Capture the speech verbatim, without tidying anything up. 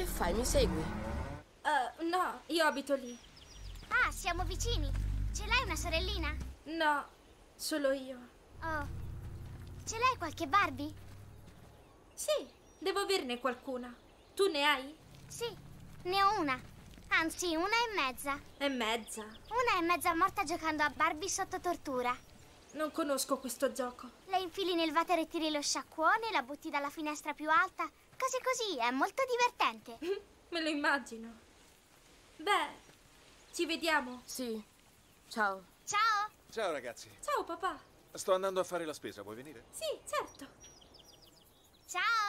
Che fai? Mi segui? Uh, no, io abito lì. Ah, siamo vicini. Ce l'hai una sorellina? No, solo io. Oh, ce l'hai qualche Barbie? Sì, devo averne qualcuna. Tu ne hai? Sì, ne ho una. Anzi, una e mezza. E mezza? Una e mezza morta giocando a Barbie sotto tortura. Non conosco questo gioco. La infili nel water e tiri lo sciacquone, la butti dalla finestra più alta. Cose così, è molto divertente. Me lo immagino. Beh, ci vediamo. Sì, ciao. Ciao. Ciao ragazzi. Ciao papà. Sto andando a fare la spesa, vuoi venire? Sì, certo. Ciao.